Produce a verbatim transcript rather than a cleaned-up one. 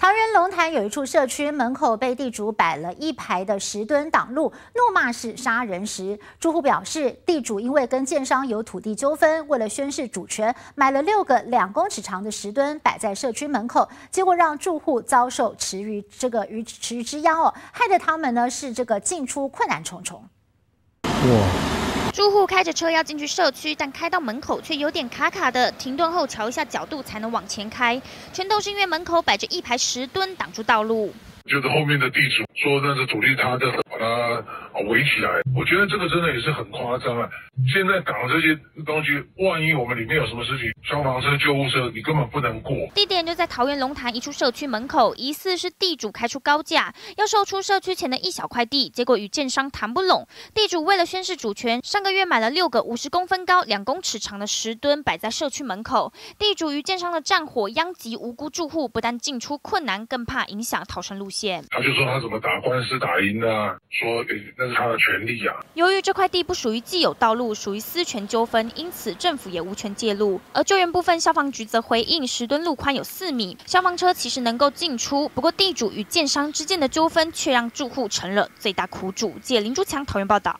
桃园龙潭有一处社区门口被地主摆了一排的石墩挡路，怒骂是杀人石。住户表示，地主因为跟建商有土地纠纷，为了宣示主权，买了六个两公尺长的石墩摆在社区门口，结果让住户遭受池鱼这个鱼池鱼之殃哦，害得他们呢是这个进出困难重重。哇！ 住户开着车要进去社区，但开到门口却有点卡卡的，停顿后调一下角度才能往前开，全都是因为门口摆着一排石墩挡住道路。觉得后面的地主说那是土地，他的把它围起来，我觉得这个真的也是很夸张啊！现在挡这些东西，万一我们里面有什么事情，消防车、救护车你根本不能过。地点就在桃园龙潭一处社区门口，疑似是地主开出高价要售出社区前的一小块地，结果与建商谈不拢。地主为了宣示主权，上个月买了六个五十公分高、两公尺长的石墩摆在社区门口。地主与建商的战火殃及无辜住户，不但进出困难，更怕影响逃生路线。 他就说他怎么打官司打赢啊，说那是他的权利啊。由于这块地不属于既有道路，属于私权纠纷，因此政府也无权介入。而救援部分，消防局则回应，石墩路宽有四米，消防车其实能够进出。不过地主与建商之间的纠纷，却让住户成了最大苦主。记者林珠强，桃园报道。